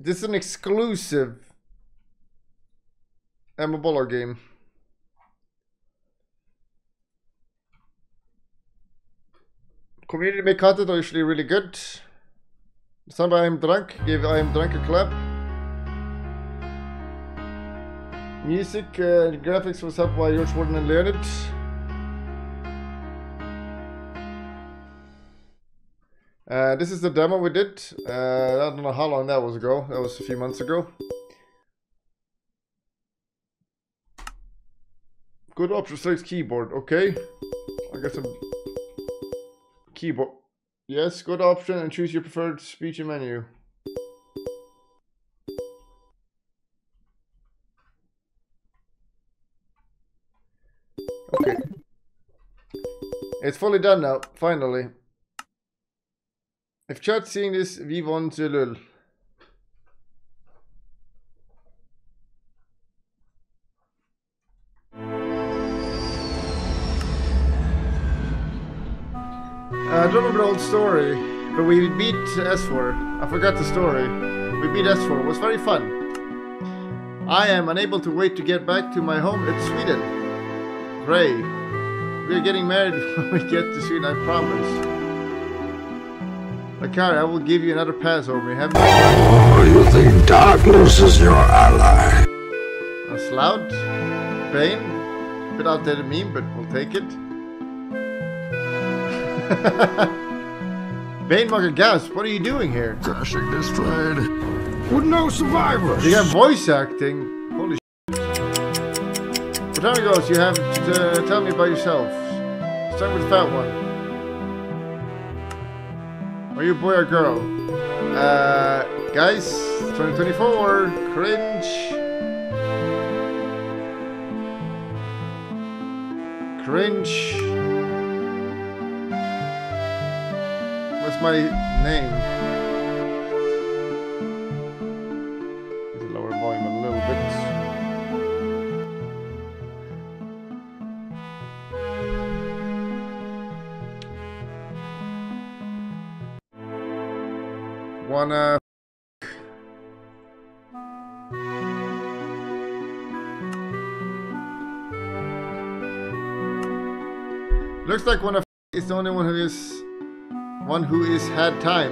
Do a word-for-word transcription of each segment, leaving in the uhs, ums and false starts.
This is an exclusive I'm a baller game. Community made content are usually really good. Somebody by IMdrunk, gave IMdrunk a clap. Music and graphics was helped by George Warden and Leonid. Uh, this is the demo we did. Uh, I don't know how long that was ago. That was a few months ago. Good option select keyboard. Okay, I got some keyboard. Yes, good option and choose your preferred speech and menu. Okay, it's fully done now. Finally, if chat seeing this, we want Zelul. I don't remember the old story, but we beat S four. I forgot the story. We beat S four. It was very fun. I am unable to wait to get back to my home in Sweden. Ray, we are getting married when we get to Sweden, I promise. Lakari, I will give you another pass over me. Have oh, you think darkness is your ally? That's loud. Bane. A bit outdated meme, but we'll take it. Bane Munker Gasp, what are you doing here? Crashing this plane with no survivors. You got voice acting. Holy shit. But time it goes, you have to tell me about yourself. Start with the fat one. Are you a boy or girl? Uh, guys, twenty twenty-four. Cringe. Cringe. My name. Lower volume a little bit. Wanna f looks like wanna f is the only one who is one who is had time.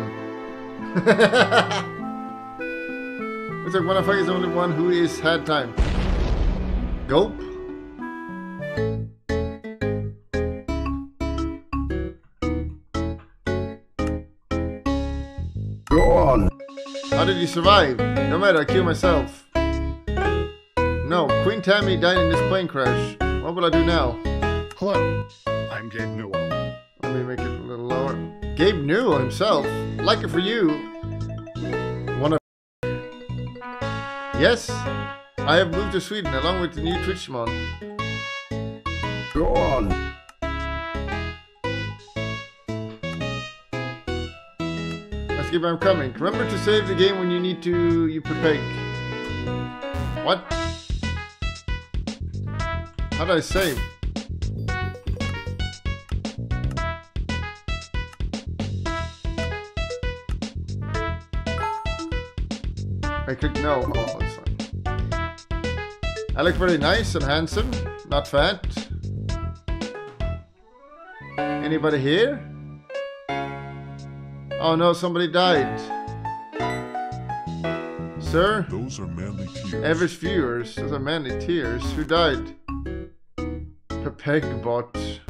Looks like one of us is the only one who is had time. Gulp. Go on. How did you survive? No matter, I killed myself. No, Queen Tammy died in this plane crash. What will I do now? Hello, I'm Gabe Newell. Let me make it a little lower. Gabe Newell himself. Like it for you. Wanna yes, I have moved to Sweden along with the new Trichymon. Go on. Let's give I'm coming. Remember to save the game when you need to you Pepeg. What? How do I save? I click no. Oh, that's fine. I look very nice and handsome, not fat. Anybody here? Oh no, somebody died. Sir? Those are manly tears. Average viewers, those are manly tears. Who died? Pepegbot.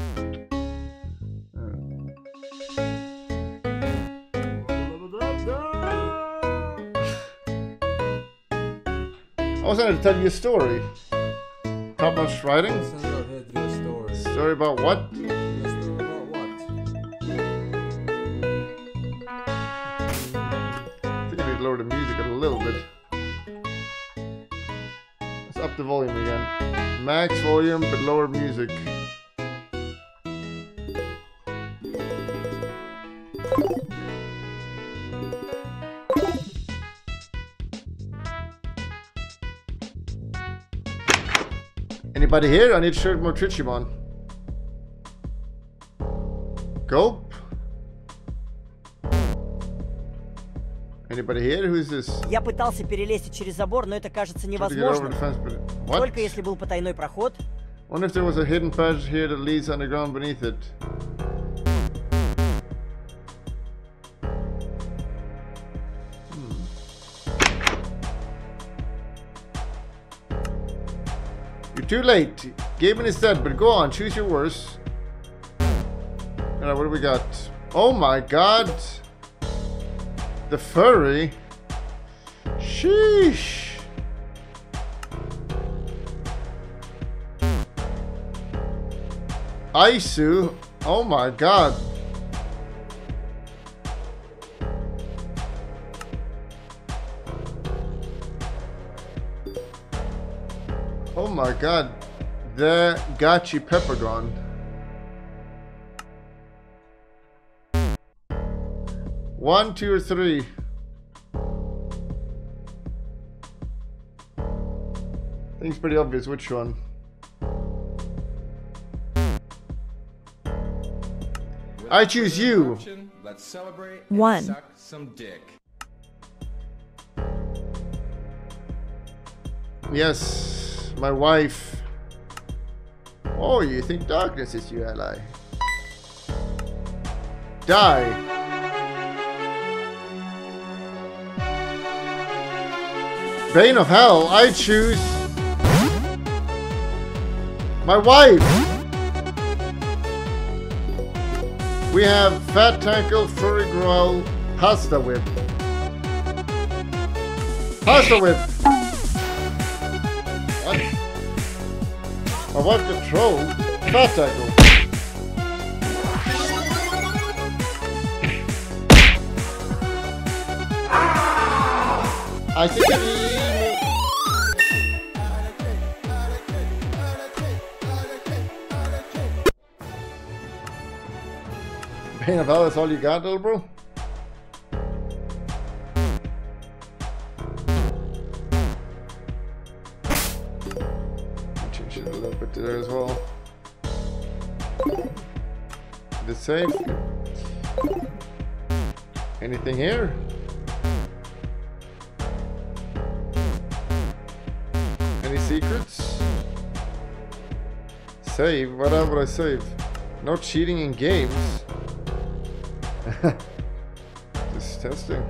I was going to tell you a story. Top notch writing? Story. Story about what? Story about what? I think I need to lower the music a little bit. Let's up the volume again. Max volume, but lower music. Anybody here? I need to show more Trichymon. Gulp. Anybody here? Who's this? Я пытался перелезть через забор, но это кажется невозможным. Только если был потайной проход. Wonder if there was a hidden passage here that leads underground beneath it. Hmm. You're too late. Gaben is dead, but go on, choose your worst. Alright, what do we got? Oh my god! The furry? Sheesh! Aisu, oh my god. Oh my god. The Gachi Pepperdron. One, two, or three. I think it's pretty obvious which one. I choose you. Let's celebrate and one. Suck some dick. Yes, my wife. Oh, you think darkness is your ally? Die. Bane of hell, I choose my wife. We have Fat Tackle, Furry Groyal, Pasta Whip. Pasta Whip! What? I want control. Fat Tackle. I think I need... Of hell, that's all you got, little bro? Change it a little bit to there as well. Is it safe? Anything here? Any secrets? Save? What would I save? No cheating in games. Just testing.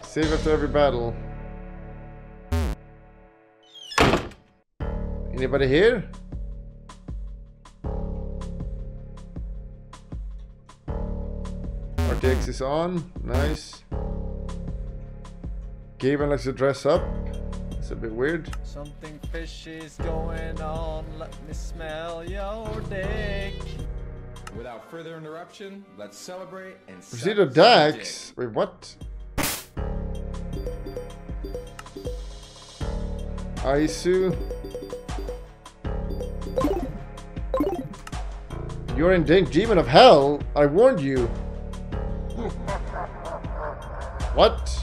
Save after every battle. Anybody here? Our Dex is on. Nice. Gaben likes to dress up. It's a bit weird. Something fishy is going on. Let me smell your dick. Without further interruption, let's celebrate and proceed to Dex. Wait, what? Aisu, you're in danger, demon of hell. I warned you. What?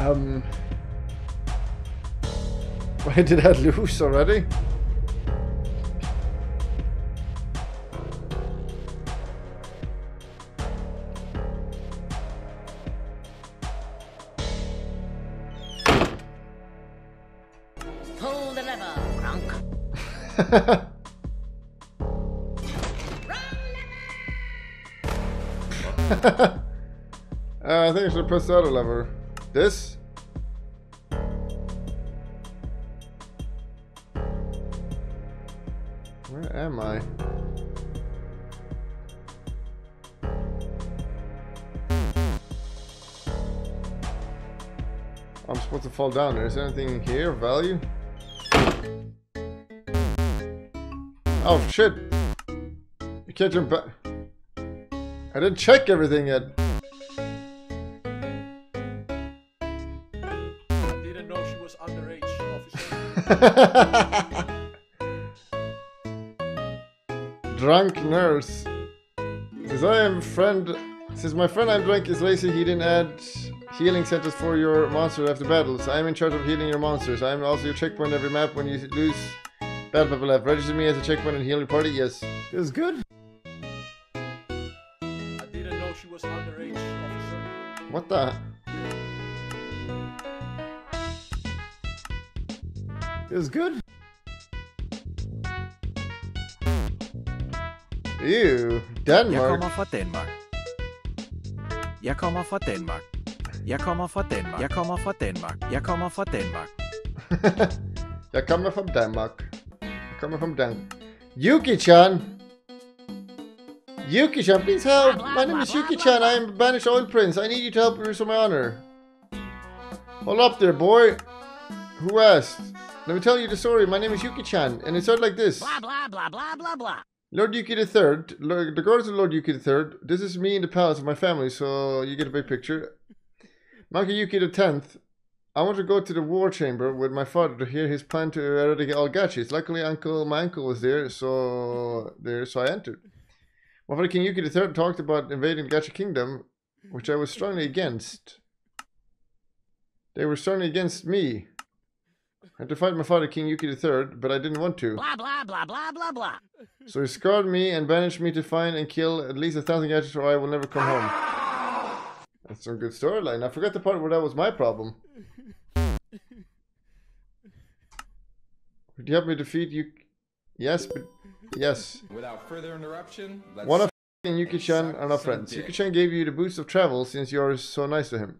Um, why did I lose already? Pull the lever, Gronk. uh, I think I should press the other lever. This? Where am I? I'm supposed to fall down. Is there anything here of value? Oh shit! You can't jump back. I didn't check everything yet. Drunk nurse. As I am friend Since my friend IMdrunk is lazy, he didn't add healing centers for your monsters after battles. I am in charge of healing your monsters. I am also your checkpoint every map when you lose battle level left. Register me as a checkpoint and healing party. Yes. It was good. I didn't know she was underage, officer. What the? It was good. Ew, Denmark. Jeg kommer fra Denmark. Jeg kommer fra Denmark. Jeg kommer fra Denmark. Jeg kommer fra Denmark. Jeg kommer fra Denmark. Jeg kommer fra Denmark. Jeg kommer fra Denmark. Yuki-chan. Yuki-chan, please help. My name is Yuki-chan. I am a banished oil prince. I need you to help restore my honor. Hold up there, boy. Who asked? Let me tell you the story. My name is Yuki-chan, and it started like this. Blah blah blah blah blah blah. Lord Yuki the Third, the goddess of Lord Yuki the Third. This is me in the palace of my family, so you get a big picture. Monkey Yuki the Tenth. I want to go to the war chamber with my father to hear his plan to eradicate all gachis. Luckily, uncle, my uncle was there, so there, so I entered. My father, King Yuki the Third, talked about invading the Gachi Kingdom, which I was strongly against. They were strongly against me. I had to fight my father, King Yuki the Third, but I didn't want to. Blah, blah, blah, blah, blah, blah. So he scarred me and banished me to find and kill at least a thousand gadgets or I will never come home. That's some good storyline. I forgot the part where that was my problem. Would you help me defeat you? Yes, but... Yes. Without further interruption, let's... One of and Yuki-chan are not friends. Yuki-chan gave you the boost of travel since you are so nice to him.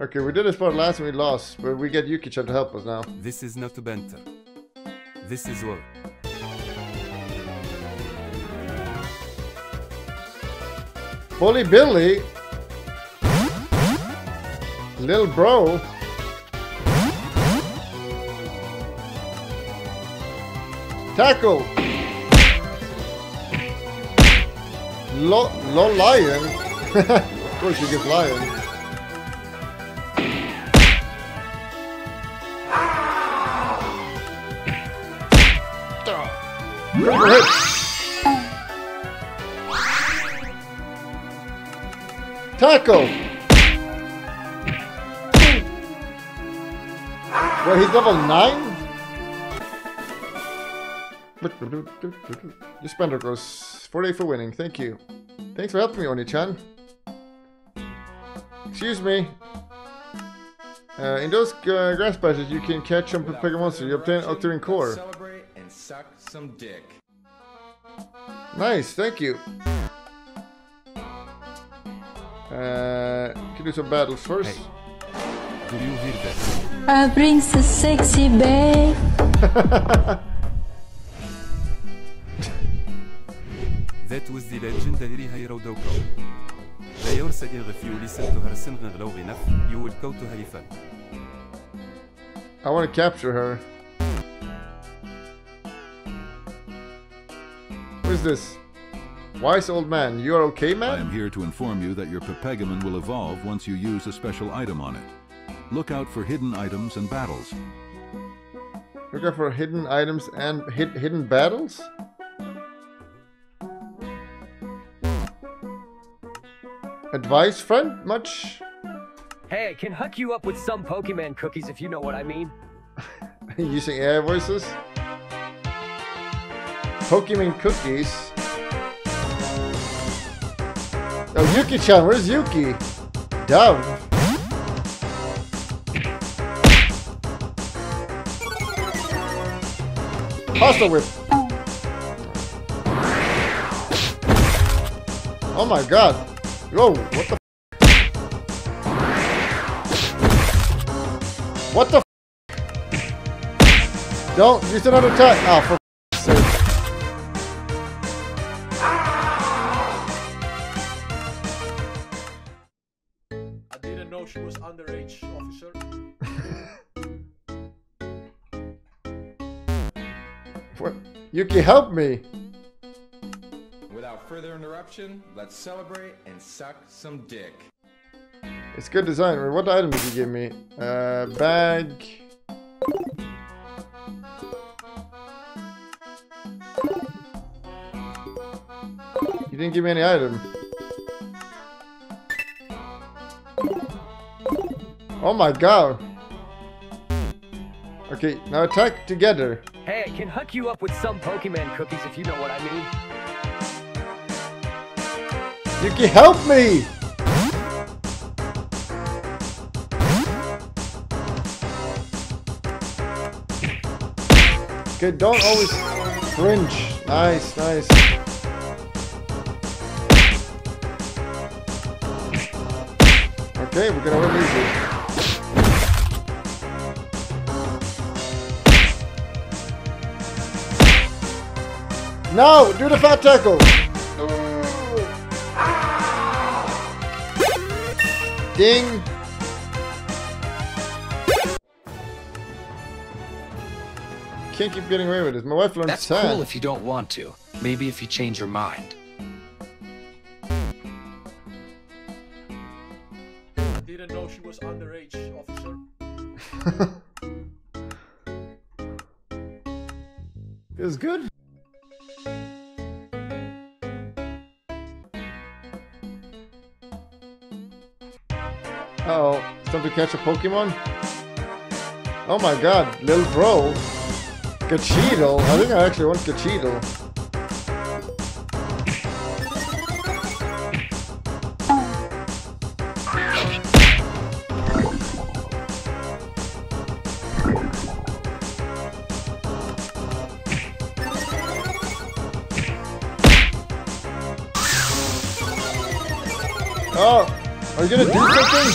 Okay, we did this part last and we lost, but we get Yuki-chan to help us now. This is not a banter. This is war. Holy Billy! Lil Bro! Tackle! Lo- Lo Lion! Of course you get Lion. Hit. Tackle! Wait, he's level nine? Your spender grows forty-eight for winning, thank you. Thanks for helping me, Oni-chan. Excuse me. Uh, in those uh, grass patches, you can catch some Pepeg monster. You obtain Octarine core. Celebrate and suck some dick. Nice, thank you. Uh, can do some battles first. Hey. Do you hear that? I bring the sexy babe. That was the legendary Hiro Doko. Player second refuel is to her single low enough. You will go to Halifax. I want to capture her. What is this? Wise old man, you are okay, man? I am here to inform you that your Papagamon will evolve once you use a special item on it. Look out for hidden items and battles. Look out for hidden items and hid hidden battles? Advice, friend? Much? Hey, I can hook you up with some Pokemon cookies if you know what I mean. Using A I voices? Pokemon cookies. Oh, Yuki-chan, where's Yuki? Dove. Pasta Whip. Oh my god. Whoa, what the f? What the f? Don't use another attack. Ah, for f***'s sake. She was underage, officer. What? Yuki, help me! Without further interruption, let's celebrate and suck some dick. It's good design. What item did you give me? Uh, bag. You didn't give me any item. Oh my god. Okay, now attack together. Hey, I can hook you up with some Pokemon cookies if you know what I mean. Yuki, help me! Okay, don't always cringe. Nice, nice. Okay, we're gonna win easy. No! Do the fat tackle! Ah. Ding! Can't keep getting away with this. My wife learned That's ten. Cool if you don't want to. Maybe if you change your mind. Didn't know she was underage, officer. It was good. Uh-oh, it's time to catch a Pokemon. Oh my god, Lil Bro. Gachidel. I think I actually want Gachidel. Oh, are you gonna do something?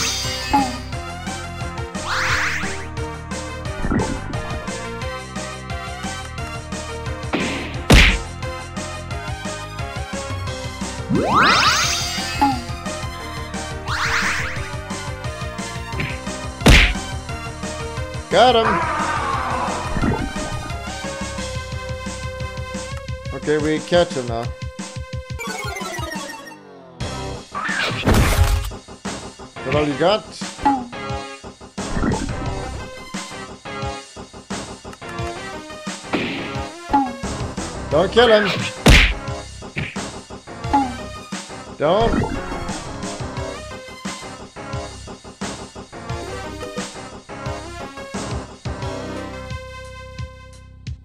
Got him! Okay, we catch him now. Is that all you got? Don't kill him! Don't!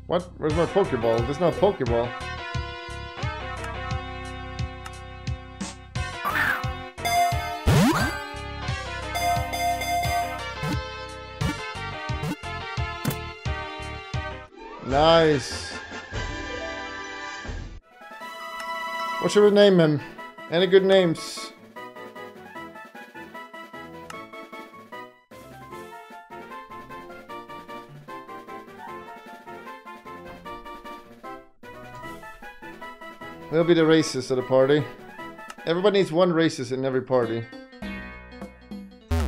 What? Where's my Pokeball? There's no Pokeball. Nice. What should we name him? Any good names? He'll be the racist at the party. Everybody needs one racist in every party. I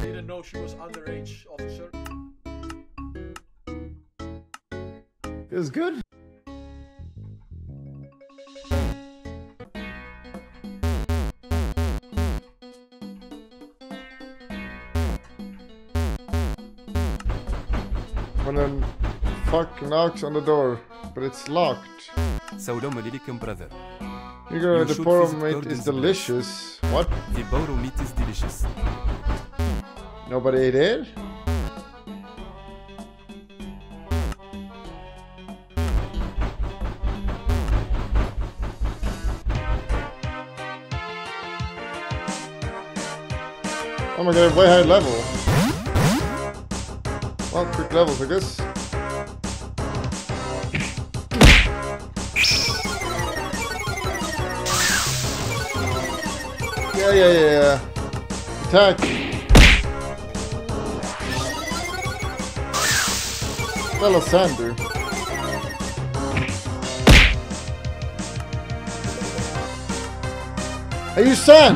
didn't know she was underage, officer. It was good. When a fuck knocks on the door, but it's locked. brother. Your the bottom meat is delicious. What? The bottom meat is delicious. Nobody ate it? Oh my god, way high level. Well, quick levels I guess. Yeah, yeah, yeah, attack! Alexander. Are you Sam?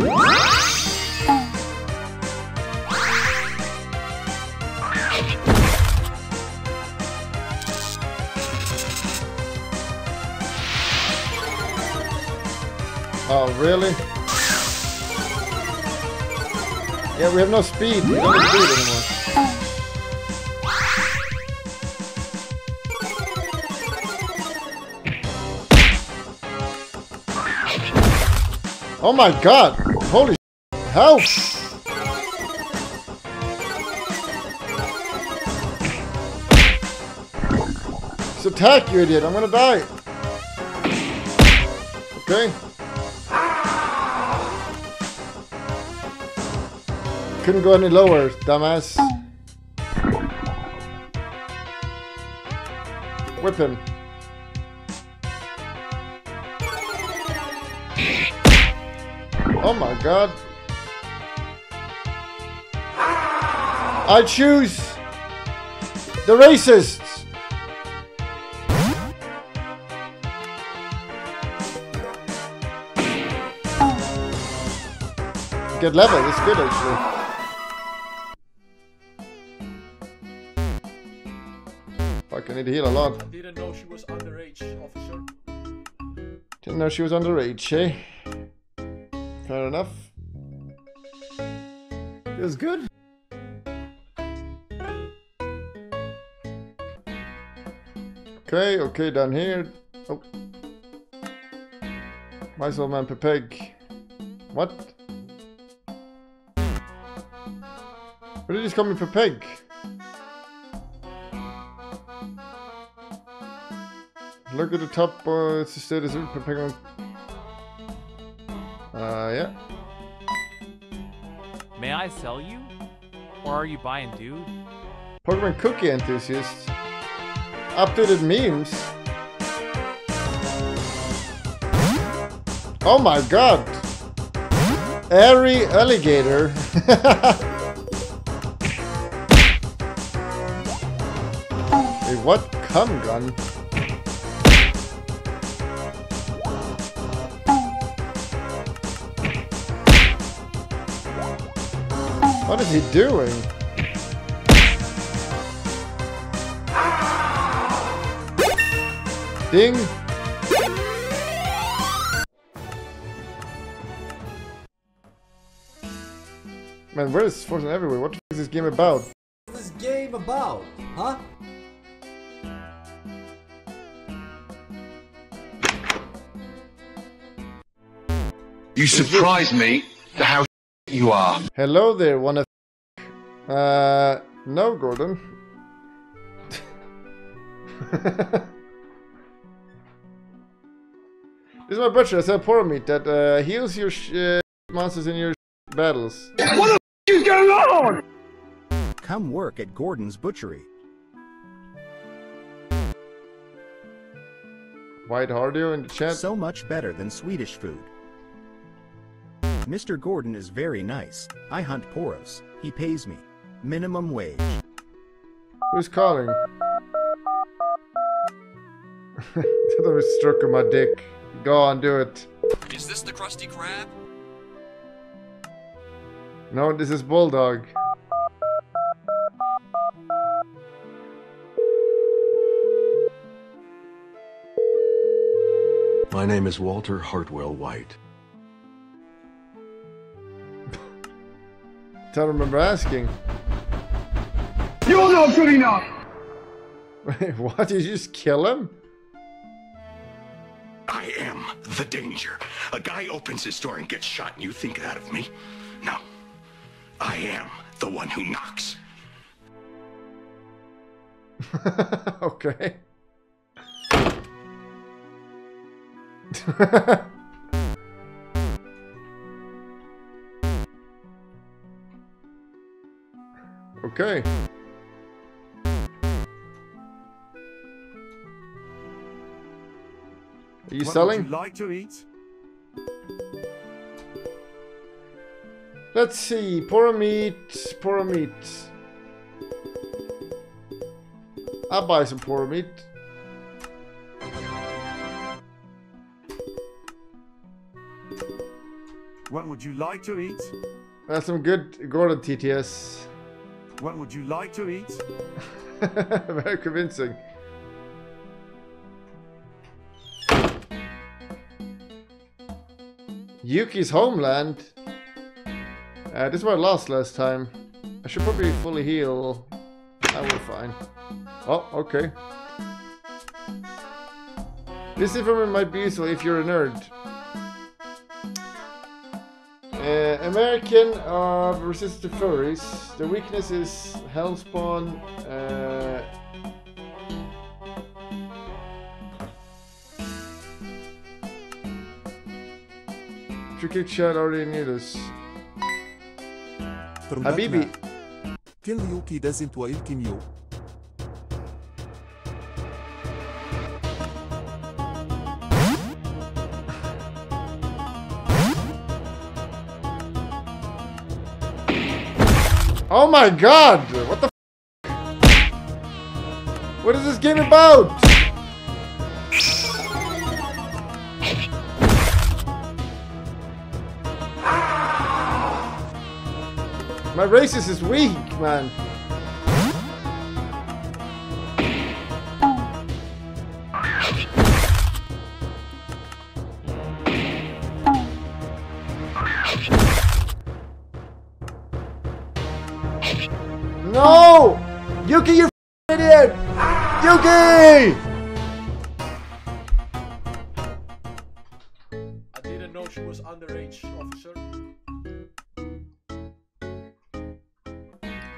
Oh, really? Yeah, we have no speed. We don't have speed anymore. Oh my god! Holy sh**! Help! attack, you idiot! I'm gonna die! Okay. Couldn't go any lower, dumbass. Whip him. Oh my god. I choose the racists. Good level, it's good actually. Fuck, I need to heal a lot. Didn't know she was underage, officer. Didn't know she was underage, eh? Fair enough. It was good. Okay, okay, down here. Oh. Nice old man Pepeg. What? Where did he call me Pepeg? Look at the top, uh, it's the status of Papagamon. Uh, yeah. May I sell you? Or are you buying dude? Pokemon cookie enthusiasts. Updated memes. Oh my god! Airy Alligator. Wait, what? Cum gun? What is he doing? Ding! Man, where is Fortune everywhere? What the f is this game about? What is this game about? Huh? You surprise me to how you are. Hello there, wanna f uh no, Gordon. This is my butcher, I sell poor meat that uh, heals your sh monsters in your sh battles. What the f is going on? Come work at Gordon's butchery. White Hardio in the chat. So much better than Swedish food. Mister Gordon is very nice. I hunt poros. He pays me minimum wage. Who's calling? Another stroke of my dick. Go on, do it. Is this the Krusty Krab? No, this is Bulldog. My name is Walter Hartwell White. I don't remember asking. You're not good enough! Wait, what? Did you just kill him? I am the danger. A guy opens his door and gets shot and you think that of me? No. I am the one who knocks. Okay. Okay. Are you what selling? Would you like to eat? Let's see. Poro meat. Poro meat. I'll buy some poro meat. What would you like to eat? That's some good Gordon T T S. What would you like to eat? Very convincing. Yuki's homeland. Uh, this is where I lost last time. I should probably fully heal. I will fine. Oh, okay. This information might be useful if you're a nerd. Uh, American of resistant furries. The weakness is hellspawn. Uh, Yuki-chan already knew this. Habibi! Kill Yuki doesn't welcome you. Oh my god! What the f? What is this game about? My racist is weak, man. No! Yuki, you f***ing idiot! Yuki! I didn't know she was underage, officer.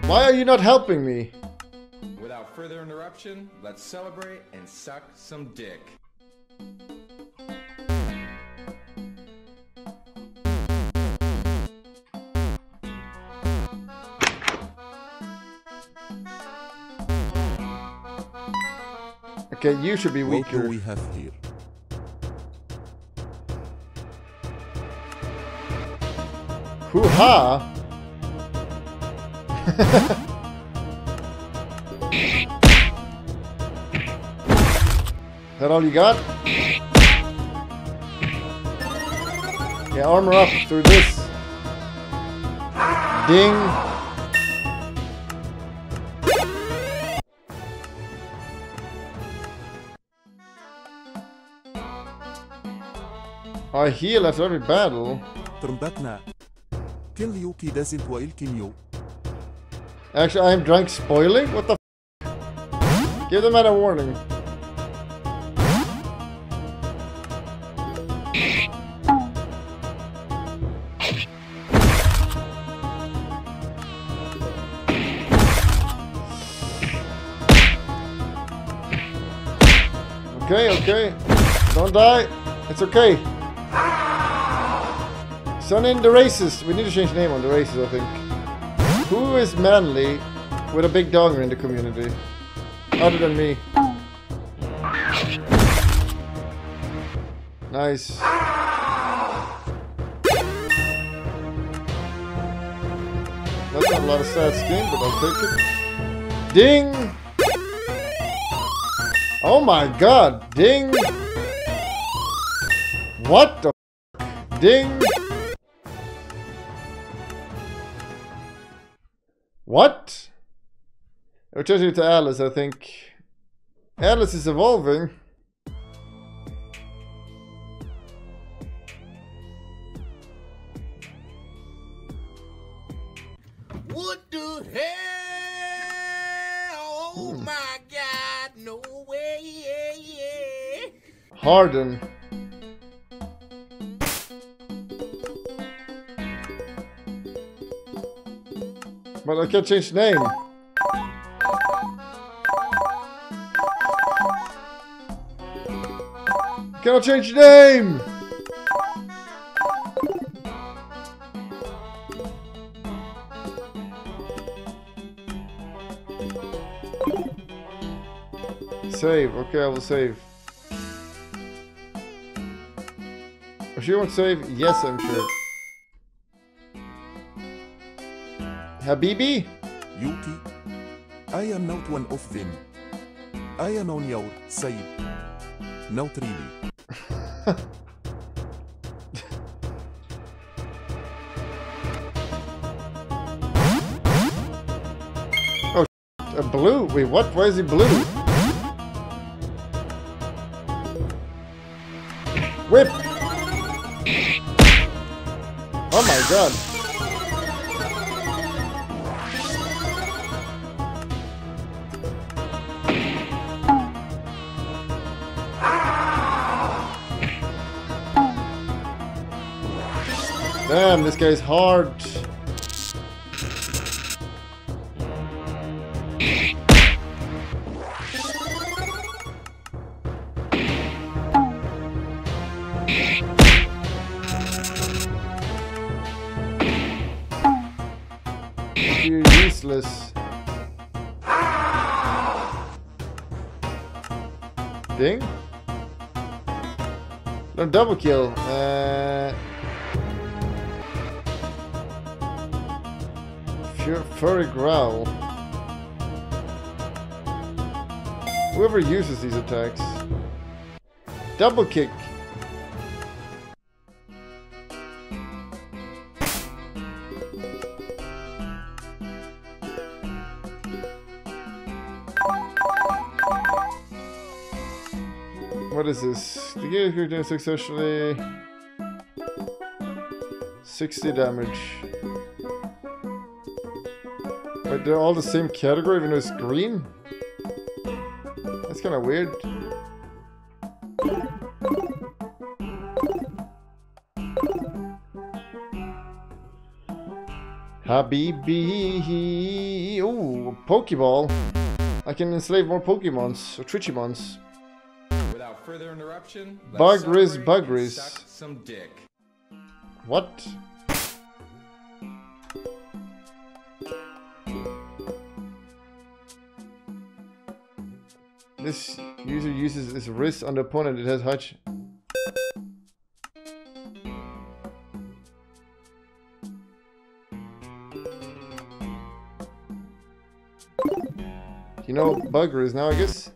Why are you not helping me? Without further interruption, let's celebrate and suck some dick. Okay, you should be weaker. What do we have here? Hoo-ha! Is that all you got? Yeah, armor up through this. Ding! I heal after every battle. Turn back now. Kill Yuki doesn't welcome you. Actually, I am drunk spoiling? What the f? Give the man a warning. Okay, okay. Don't die. It's okay. Son in the racist. We need to change the name on the racist, I think. Who is manly with a big donger in the community? Other than me. Nice. That's not a lot of sad skin, but I'll take it. Ding! Oh my god, ding! What the f? Ding! What? I'll change it to Alice, I think. Alice is evolving. What the hell? Oh hmm. my god, no way, yeah, yeah. Harden. But I can't change the name. Can I change the name? Save. Okay, I will save. If she won't save, yes, I'm sure. Habibi? Yuki, I am not one of them. I am on your side. Not really. Oh, a blue? Wait, what? Why is he blue? Whip! Oh my god. Damn, this guy's hard. you're useless. Ding. No double kill. Uh, furry growl. Whoever uses these attacks. Double kick. What is this? The game you're doing successfully sixty damage. Wait, they're all the same category even though it's green? That's kinda weird. Habibi! Ooh, Pokeball! I can enslave more Pokemons or Trichymons. Further interruption. Bugris, Bugris. Some dick. What? This user uses his wrist on the opponent. It has hutch. You know Bugris now, I guess.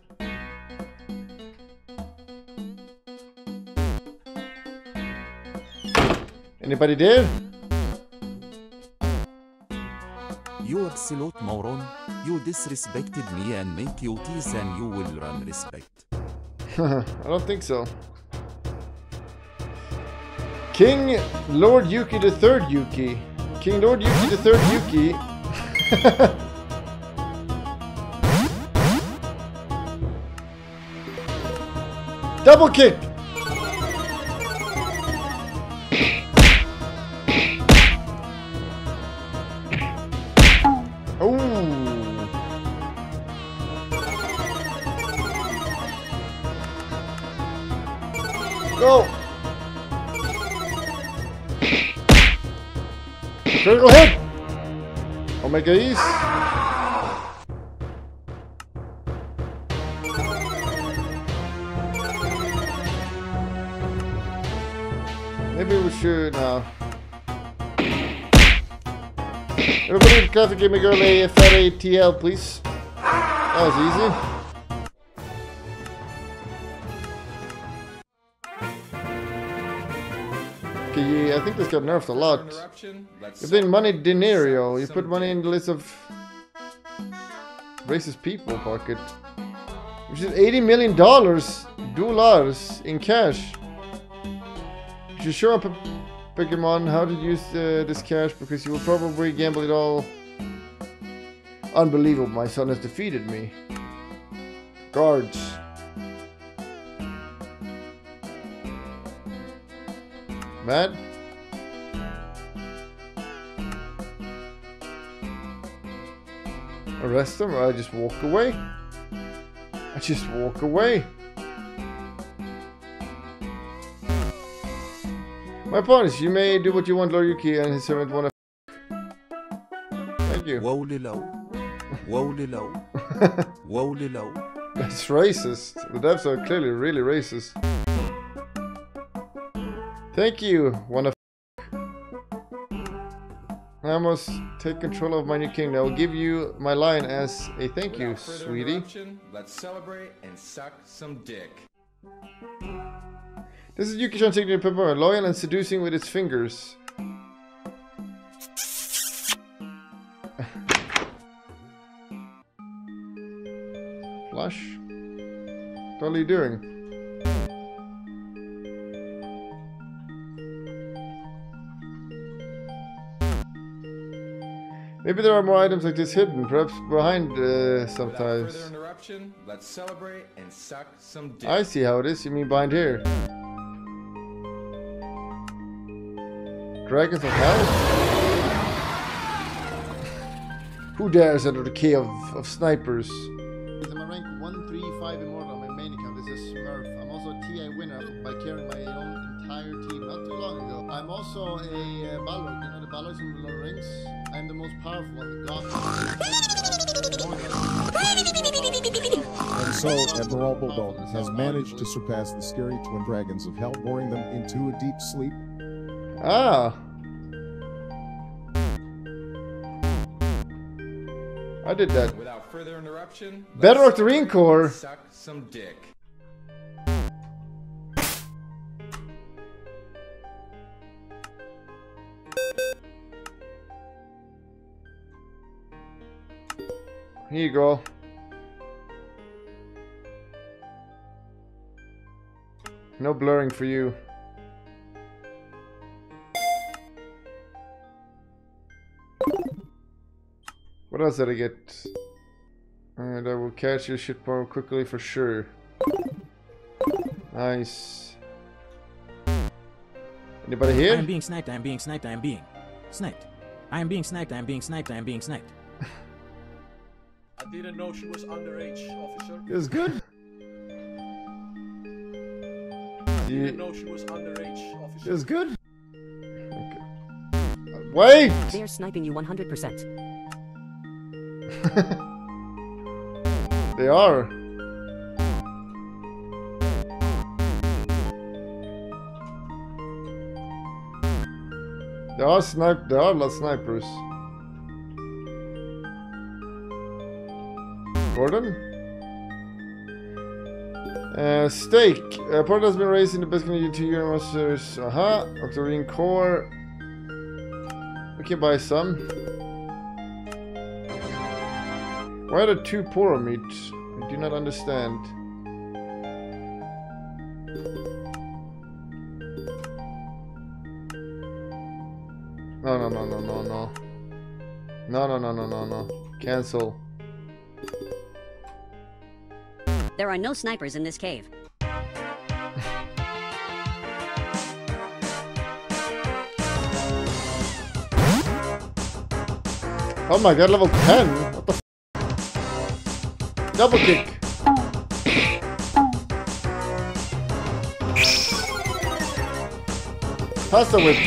Anybody there? You absolute moron. You disrespected me and made cuties and you will run respect. I don't think so. King Lord Yuki the Third Yuki. King Lord Yuki the Third Yuki. Double kick! Go! Critical hit! Omega East! Maybe we should now. Everybody in the coffee, give me girl a fat A T L, please. That was easy. I think this got nerfed a lot. If they money Denario, you put money in the list of racist people pocket, which is eighty million dollars dollars in cash. If you show up a Pokemon, how to use uh, this cash, because you will probably gamble it all. Unbelievable! My son has defeated me. Guards. Mad. Arrest them, or I just walk away. I just walk away. My opponents, you may do what you want, Lord Yuki and his servant wanna f. Thank you. Wowly low. Wowly low. Wowly low. That's racist. The devs are clearly really racist. Thank you, wanna f. I must take control of my new kingdom. I will give you my lion as a thank you, sweetie. Let's celebrate and suck some dick. This is Yuki-chan taking your Pepeg, loyal and seducing with its fingers. Flush? What are you doing? Maybe there are more items like this hidden, perhaps behind uh, sometimes. Let's celebrate and suck some dick. I see how it is, you mean behind here. Dragons of hell? Who dares enter the cave of, of snipers? I'm a rank one three five immortal on my main account, this is Smurf. I'm also a T A winner by carrying my own entire entire team not too long ago. I'm also a uh, Balrog. You know the Balrogs from the Lord of the Rings? I'm the most powerful one, the God. And so, Admiral Bulldog has managed to surpass the scary twin dragons of hell, boring them into a deep sleep. Ah! I did that. Without further interruption, better Octarine Core! Suck some dick. Here you go. No blurring for you. What else did I get? And I will catch your shit bomb quickly for sure. Nice. Anybody here? I am being sniped, I am being sniped, I am being sniped. I am being sniped, I am being sniped, I am being sniped. I didn't know she was underage, officer. It's good. I didn't know she was underage, officer. It's good. Okay. Uh, wait! They're sniping you one hundred percent. They are. They are snipe. They are not snipers. Gordon? Uh, Steak. Uh, Port has been raised in the best community to your monsters. Aha. Octarine Core. We can buy some. Why are there two poro meat? I do not understand. No, no, no, no, no, no. No, no, no, no, no, no. Cancel. There are no snipers in this cave. Oh my god, level ten? What the f? Double kick! Pasta Whip!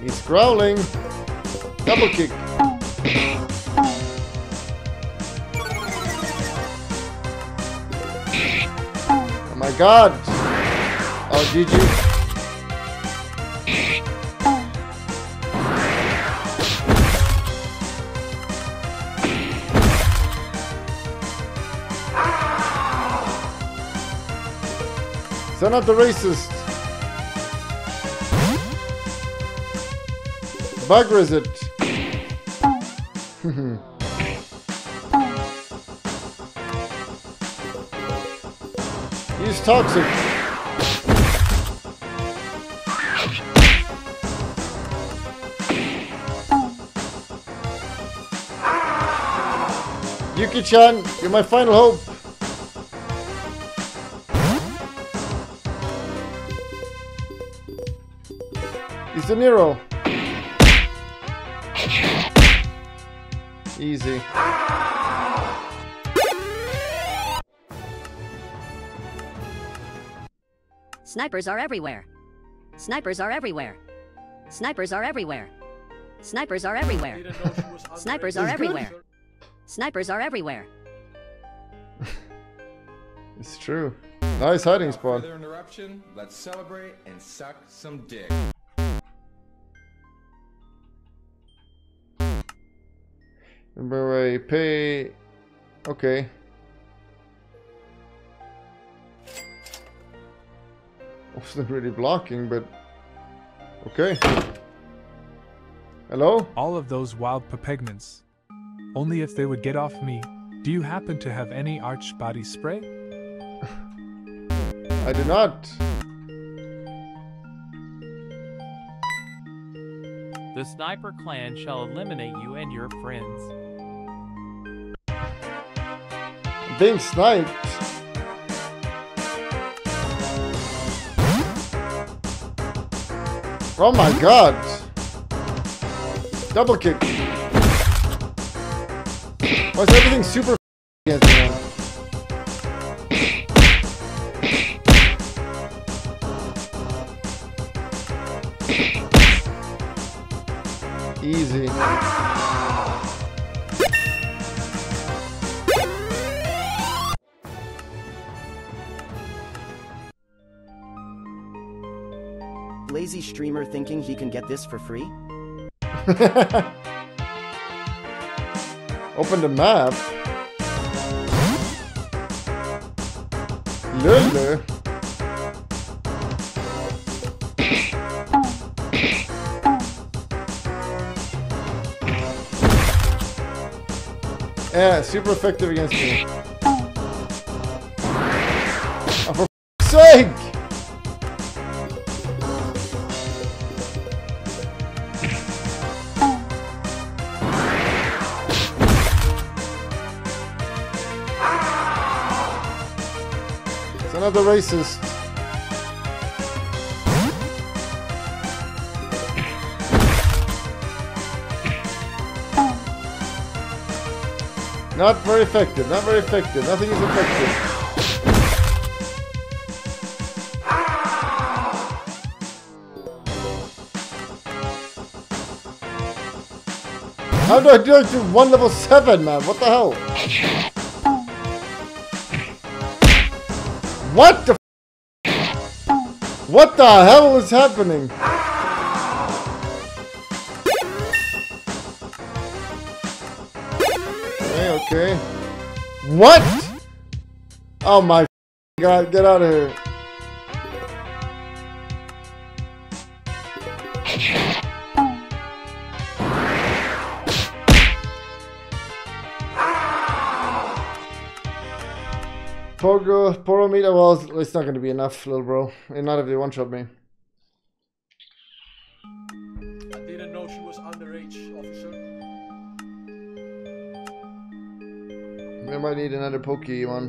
He's growling! Double kick! God! Oh, G G. Send out the racist. Bug reset. He's toxic. Yuki-chan, you're my final hope. He's the Nero. Easy. Snipers are everywhere. Snipers are everywhere. Snipers are everywhere. Snipers are everywhere. Snipers are everywhere. Snipers are everywhere. It's true. Nice hiding spot. Further interruption. Let's celebrate and suck some dick. And by the way, pay. Okay. Wasn't really blocking, but okay. Hello? All of those wild Pepegmans. Only if they would get off me. Do you happen to have any arch body spray? I do not. The sniper clan shall eliminate you and your friends. Being sniped. Oh my god! Double kick! Why is everything super against me? Easy. Lazy streamer thinking he can get this for free? Open the map. Lulu. Yeah, super effective against me. Oh, for f***ing sake! Another racist. Not very effective, not very effective, nothing is effective. How do I do it to one level seven, man? What the hell? What the f What the hell is happening? Okay, okay. What? Oh my god, get out of here. Pogo, Poromita, well, it's not going to be enough, little bro. Not if they one-shot me. I didn't know she was underage, officer. We might need another Pokemon.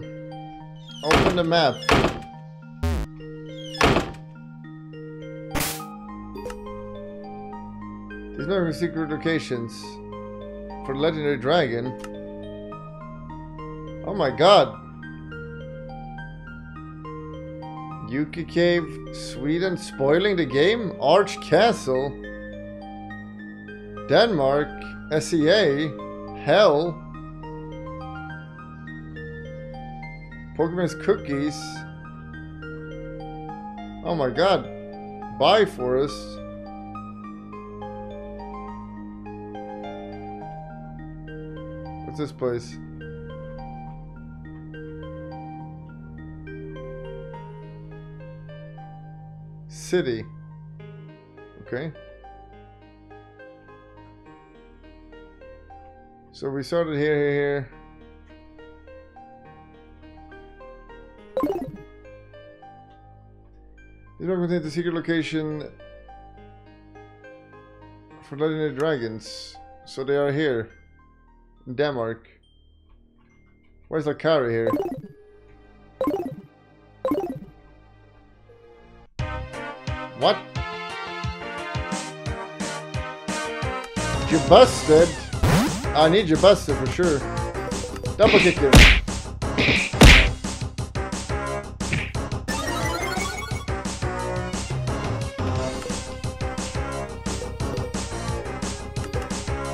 Open the map. There's no secret locations for legendary dragon. Oh my god. Yuki Cave, Sweden spoiling the game? Arch Castle, Denmark, S E A, Hell, Pokemon's Cookies. Oh my god. Bye, Forest. What's this place? City. Okay. So we started here, here, here. This one contains the secret location for legendary dragons. So they are here. In Denmark. Why is Lakari here? What? You busted? I need you busted for sure. Double kick him.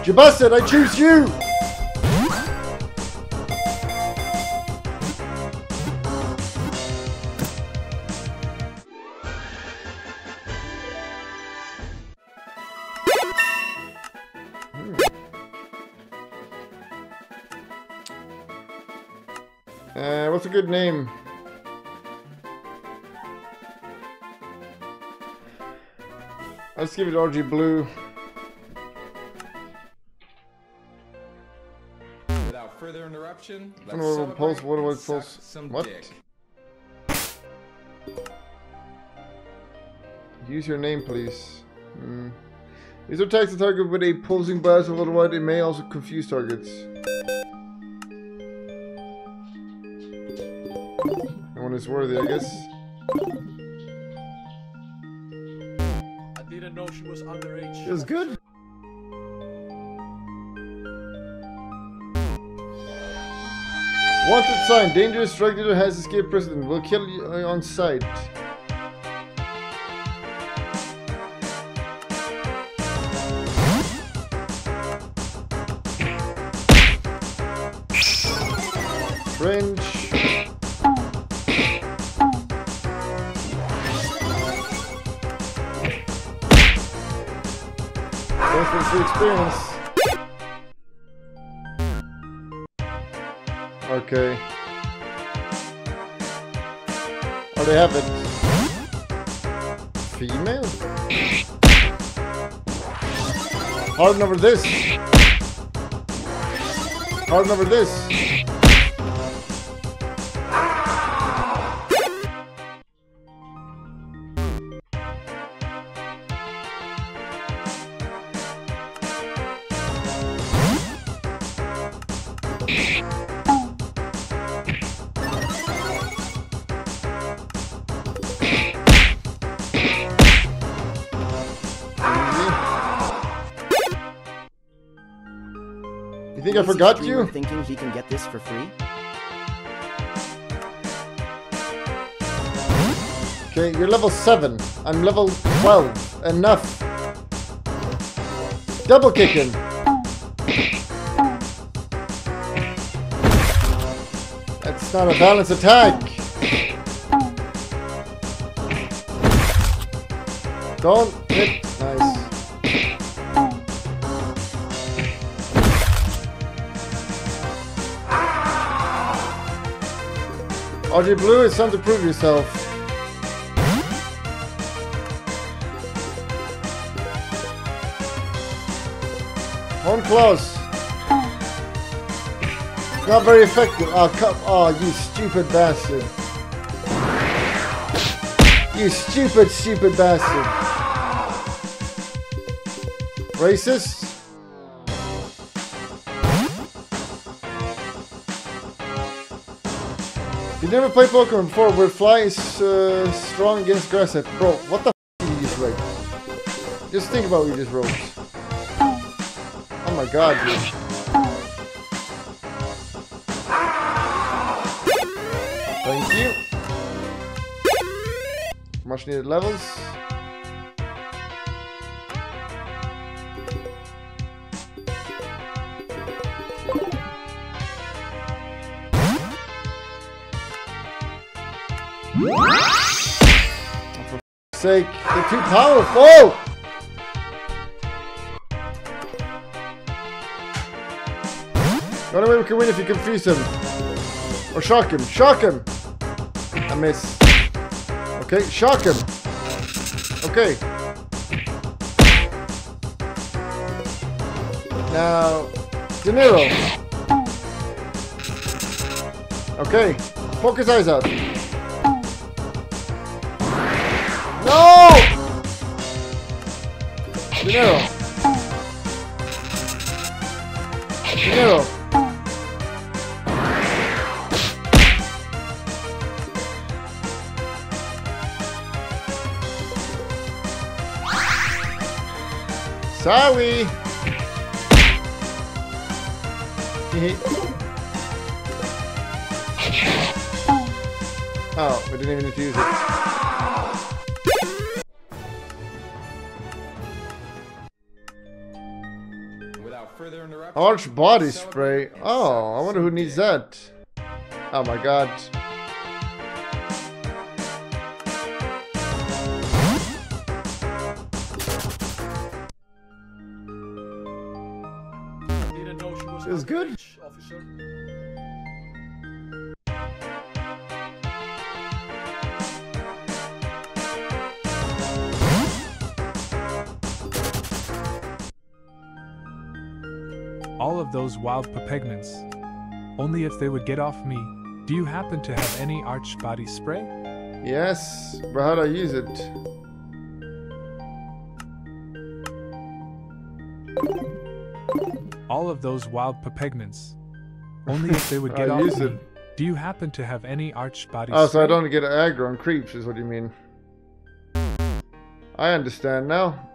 You busted, I choose you! Good name. Let's give it R G Blue. Without further interruption, let's we'll post, what do I post? Some what? Dick. Use your name, please. Mm. These are attacks the target with a pulsing blast of otherwise it may also confuse targets. Is worthy, I guess. I didn't know she was underage. It was good. Wanted sign. Dangerous drug dealer has escaped prison. Will kill you on sight. French. Thanks for the experience. Okay. Oh, they have it. Female? Harden over this. Harden over this. I think I forgot you. Thinking he can get this for free. Okay, you're level seven. I'm level twelve. Enough. Double kicking. That's not a balanced attack. Don't hit. Nice. R G Blue, it's time to prove yourself. One close. Not very effective. Oh, come, oh, you stupid bastard. You stupid, stupid bastard. Racist? You never played Pokemon before, where Fly is uh, strong against grass type. Bro, what the f did you just write? Just think about what you just wrote. Oh my god, dude. Thank you. Much needed levels. Sake, they're too powerful! The only way we can win if you confuse him. Or shock him. Shock him! I miss. Okay, shock him! Okay. Now, De Niro. Okay, poke his eyes out. No! De Niro. De Niro. Sorry. Oh, we didn't even need to use it. Arch body spray. Oh, I wonder who needs that. Oh my god. This is good. All of those wild Pepegmans. Only if they would get off me. Do you happen to have any Arch body spray? Yes, but how do I use it? All of those wild Pepegmans. Only if they would get off use me. It. Do you happen to have any Arch body oh, spray? Oh, so I don't get aggro on creeps is what you mean. I understand now.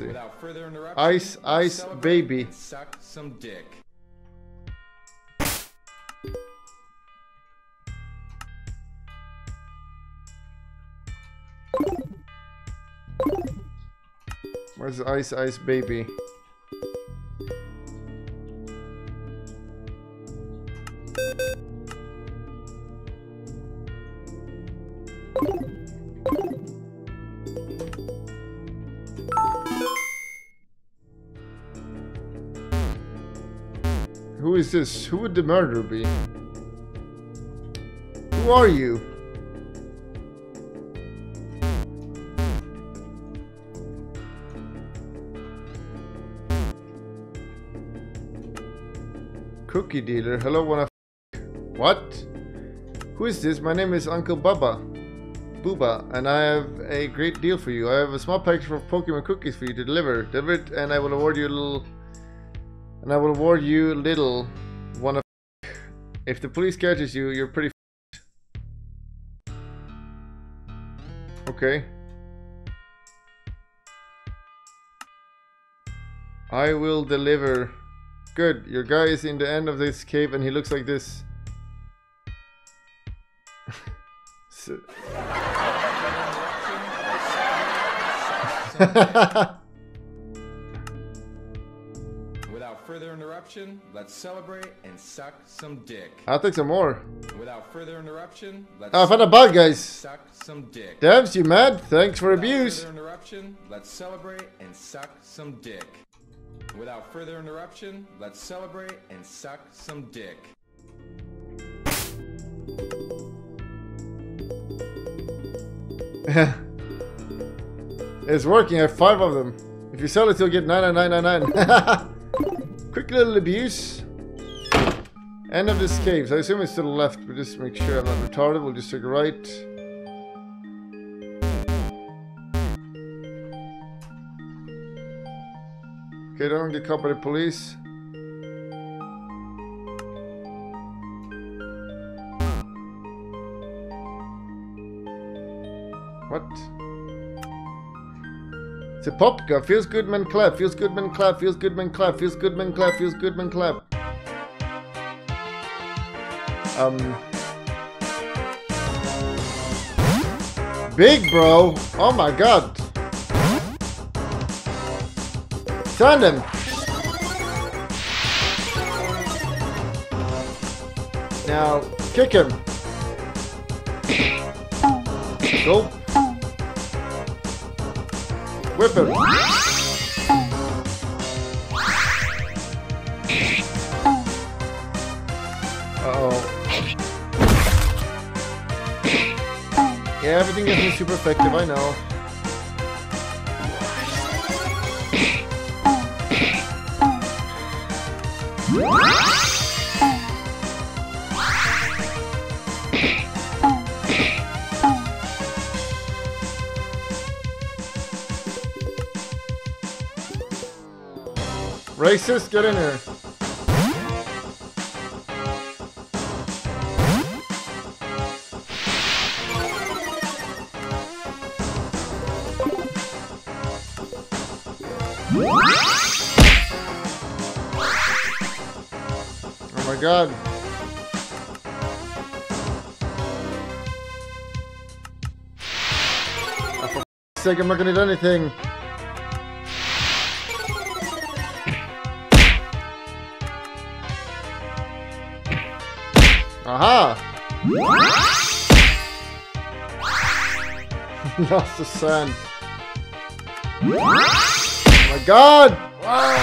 Without further interruption, ice, ice, baby. Suck some dick. Where's the Ice Ice Baby? Who is this? Who would the murderer be? Who are you? Cookie dealer, hello wanna f what? Who is this? My name is Uncle Bubba. Booba, and I have a great deal for you. I have a small package of Pokemon cookies for you to deliver. Deliver it and I will award you a little and I will award you little wanna f if the police catches you, you're pretty f okay. I will deliver. Good, your guy is in the end of this cave and he looks like this. So without further interruption, let's celebrate and suck some dick. I'll take some more. Without further interruption, let's oh, I found a bug, guys. Suck some dick. Devs, you mad? Thanks for without abuse. Further interruption, let's celebrate and suck some dick. Without further interruption, let's celebrate and suck some dick. It's working, I have five of them. If you sell it, you'll get nine nine nine nine nine. Quick little abuse. End of this cave, so I assume it's to the left, but just make sure I'm not retarded, we'll just take a right. Okay, don't get caught by the police. What? It's a pop gun. Feels good, man. Clap. Feels good, man. Clap. Feels good, man. Clap. Feels good, man. Clap. Feels good, man. Clap. Um. Big bro. Oh my god. Tandem! Now, kick him! Go! Whip him! Uh-oh. Yeah, everything isn't super effective, I know. Racist, get in here. Oh my god. Oh, for f***ing sake, I'm not gonna do anything. Lost the sand. Oh my god! Wow.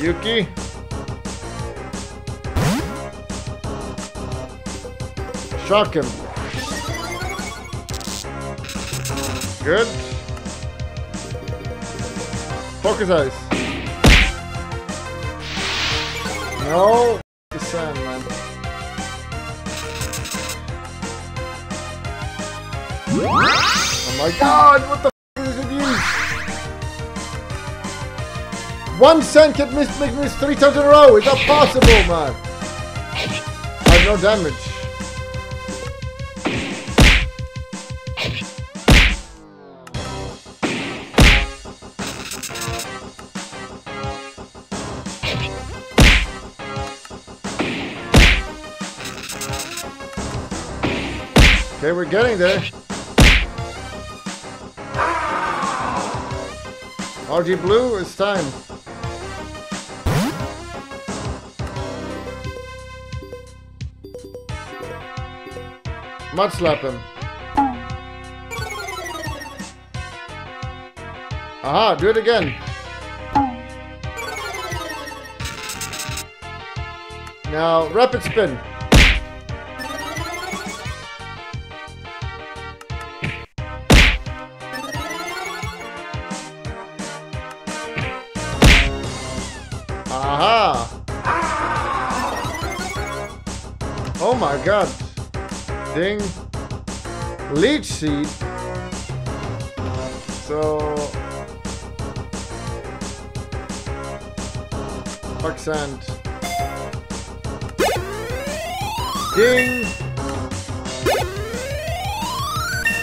Yuki? Shock him. Good. Focus eyes. No. The sand, man. Oh my god, what the f is it used? One sand can miss, make miss three times in a row. It's not possible, man. I have no damage. Okay, we're getting there. R G Blue, it's time. Mud slap him. Aha, do it again. Now, rapid spin. Aha! Oh my god. Ding. Leech seed. So... Fuck sand. Ding.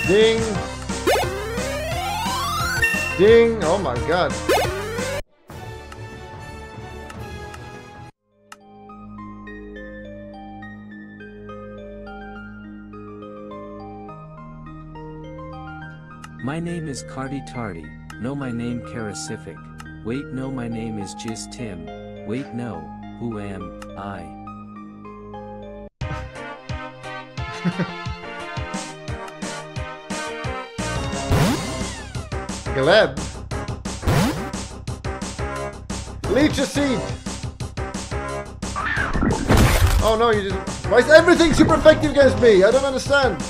Ding. Ding. Oh my god. My name is Cardi Tardy, no my name Karasific, wait no my name is Jiz Tim, wait no, who am I? Gleb. Leech a seed! Oh no, you just... Why is everything super effective against me? I don't understand!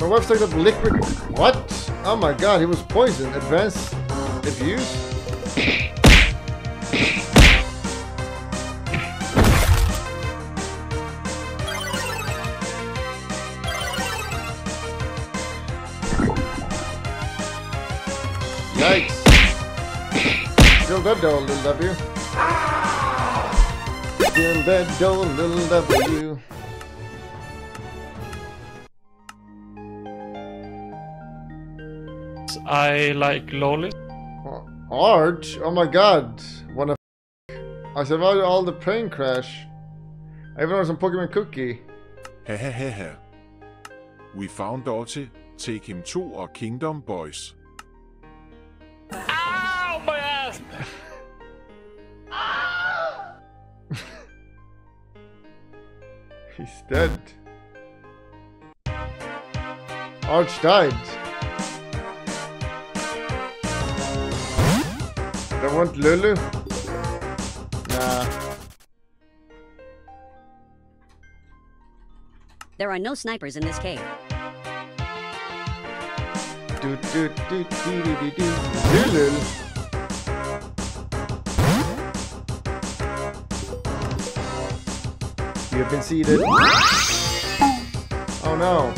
My website of liquid. What? Oh my god, he was poisoned. Advanced abuse. Yikes. Still dead though, little W. Still dead though, little W. I like lollies. Arch? Oh my god. What the f***. I survived all the plane crash. I even ordered some Pokemon cookie. Ha ha ha ha. We found Dottie. Take him to our Kingdom, boys. Ow, my ass! He's dead. Arch died. I want Lulu. Nah. There are no snipers in this cave. Do do do do do do do. Lulu. You have been seated. Oh no!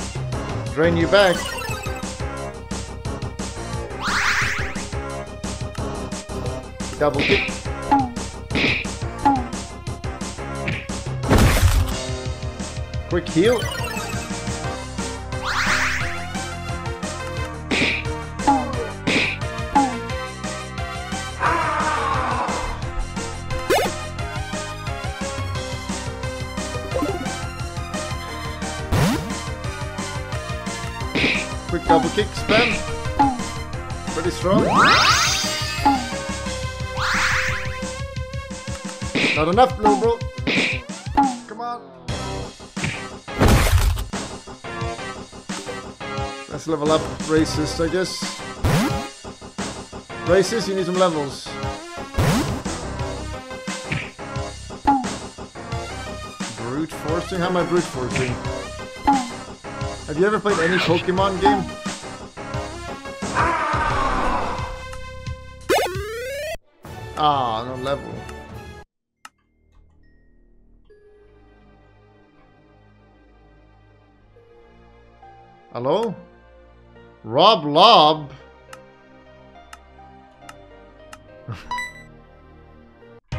Drain you back. Double kick. Quick heal. Quick double kick spam. Pretty strong. Not enough, blue bro. Come on. Let's level up, racist, I guess. Racist, you need some levels. Brute forcing? How am I brute forcing? Have you ever played any Pokemon game? Ah, no level. Hello? Rob Lob?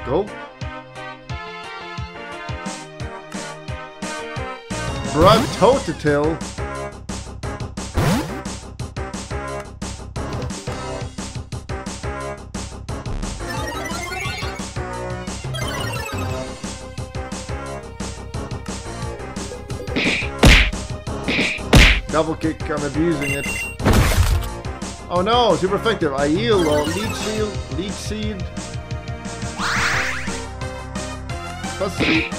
Dope. Brun Tototil. Double kick, I'm abusing it. Oh no, super effective. I yield, oh, leech shield, leech seed. Plus sleep.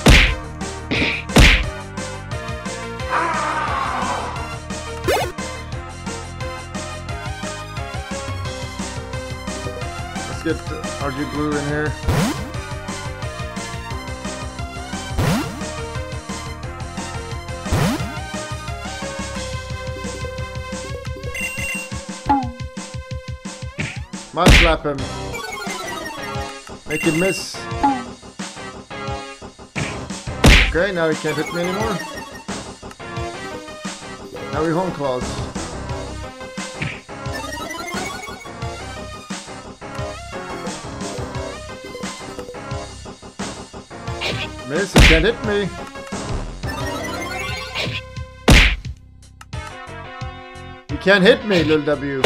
Let's get R G Blue in here. Mud slap him. Make him miss. Okay, now he can't hit me anymore. Now we home claws. Miss, he can't hit me. He can't hit me, little W.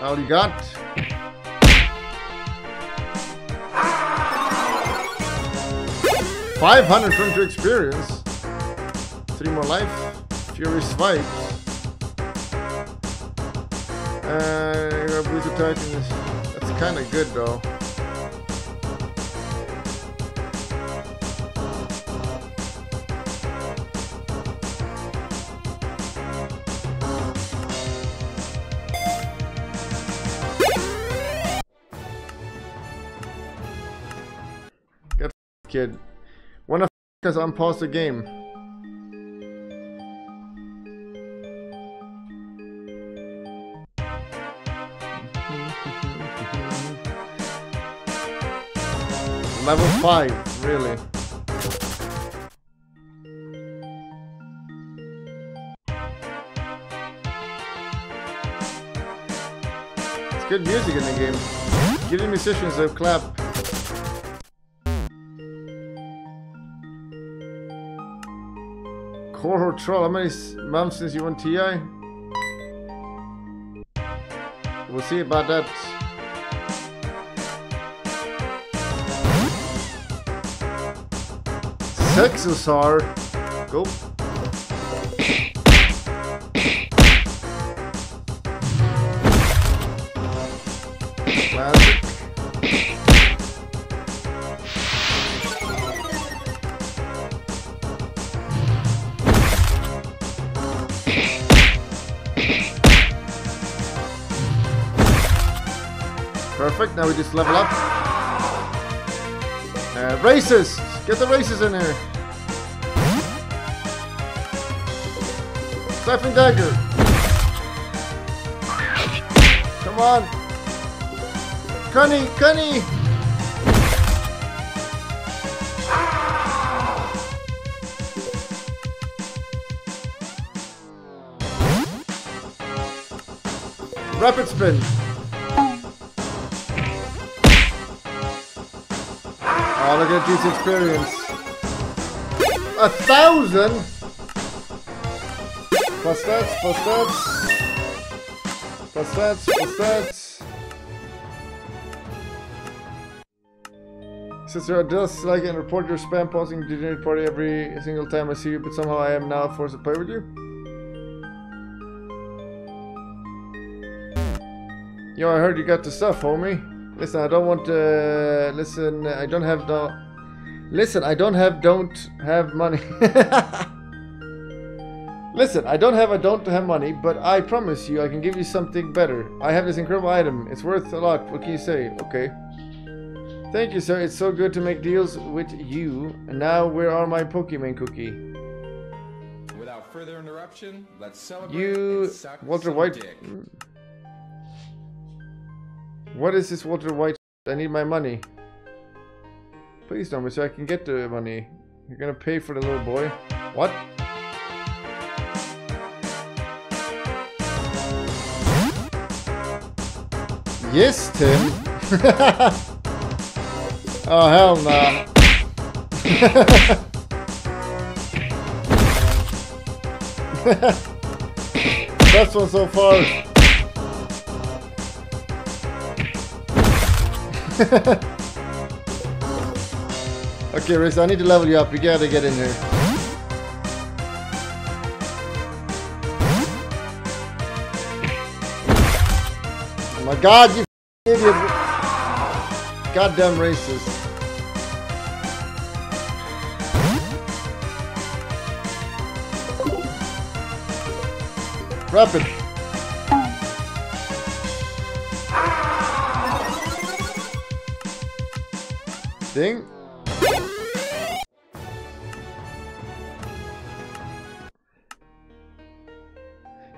All you got. five hundred twenty experience. Three more life. Fury swipe. Uh, you're going to attack in this. That's kind of good though. Kid. When the f*** has unpaused the game? Level five, really. It's good music in the game. Give the musicians a clap. Horror Troll, how many months since you won T I? We'll see about that. Sexosar! Go! Classic. Perfect, now we just level up. Uh, racist! Get the racist in here! Knife and dagger! Come on! Cunny! Cunny! Rapid spin! Oh, look at this experience. A thousand? Plus that, plus that. Plus that, plus that. Since there are just like and report your spam posting to the party every single time I see you, but somehow I am now forced to play with you. Yo, I heard you got the stuff, homie. Listen, I don't want to... Uh, listen, I don't have no... Listen, I don't have... Don't have money. Listen, I don't have... I don't have money, but I promise you I can give you something better. I have this incredible item. It's worth a lot. What can you say? Okay. Thank you, sir. It's so good to make deals with you. And now, where are my Pokemon cookie? Without further interruption, let's celebrate... You... Walter White... Dick. What is this Walter White? I need my money. Please don't, so I can get the money. You're gonna pay for the little boy. What? Yes, Tim. Oh, hell no. best one so far. Okay, Riz, I need to level you up. You gotta get in here. Oh my god, you idiot. Goddamn racist. Rapid. Ding.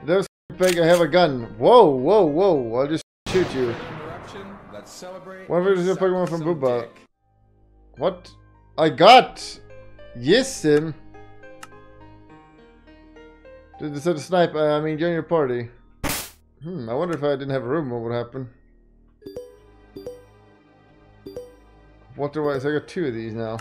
There's Pepeg, I have a gun. Whoa, whoa, whoa. I'll just shoot you. One versus Pokemon from Booba. What? I got. Yes, him. Did they set a snipe? Uh, I mean, join your party. Hmm, I wonder if I didn't have a room, what would happen? What do I. So I got two of these now.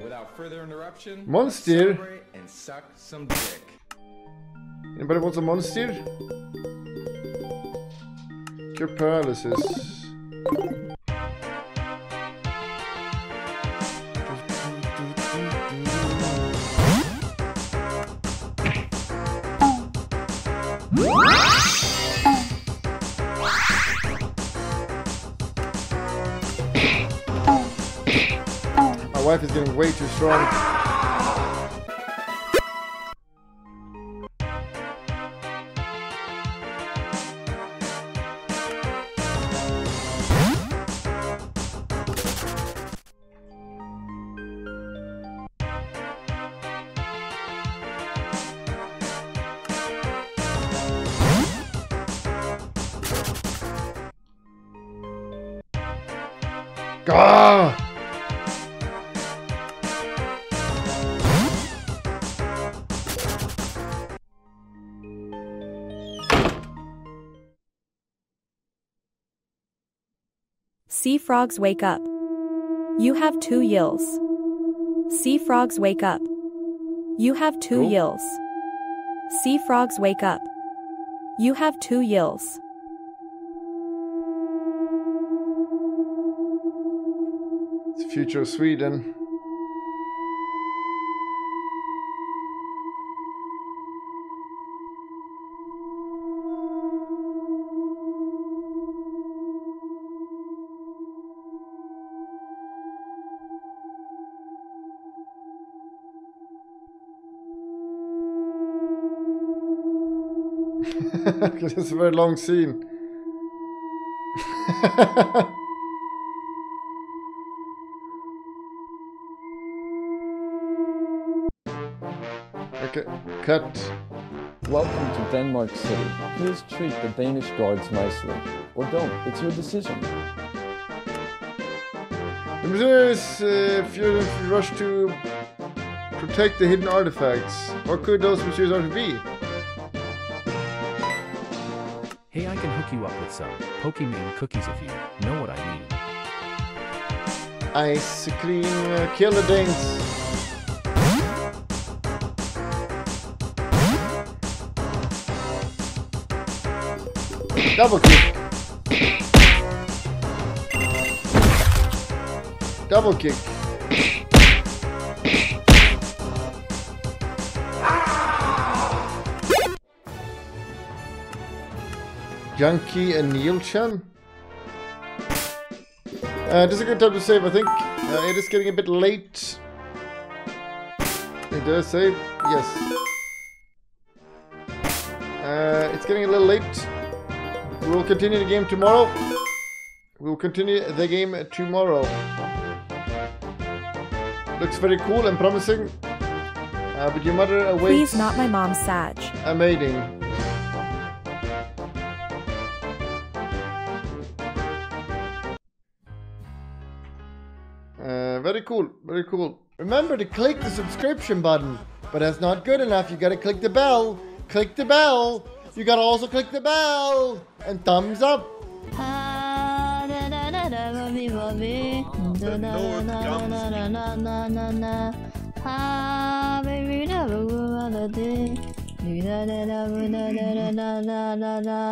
Without further interruption, Monster! And suck some dick. Anybody wants a monster? Cure paralysis. My wife is getting way too strong. Gah! Sea frogs, wake up. You have two yills. Sea frogs, wake up. You have two cool. yills. Sea frogs, wake up. You have two yills. Future of Sweden. This is a very long scene. Cut. Welcome to Denmark City. Please treat the Danish guards nicely. Or don't. It's your decision. The Missouri's uh, Fury rush to protect the hidden artifacts. What could those Missouri's artifacts be? Hey, I can hook you up with some Pokemon cookies if you know what I mean. Ice cream uh, killer dings. Double kick. Double kick. Junkie and Yuki-chan. Uh, this is a good time to save, I think. Uh, it is getting a bit late. Did I save? Yes. Uh, it's getting a little late. We will continue the game tomorrow. We will continue the game tomorrow. Looks very cool and promising. Uh, but your mother awaits. Please, not my mom, Saj. A mating. Uh, very cool, very cool. Remember to click the subscription button, but that's not good enough. You gotta click the bell. click the bell. You gotta also click the bell and thumbs up. The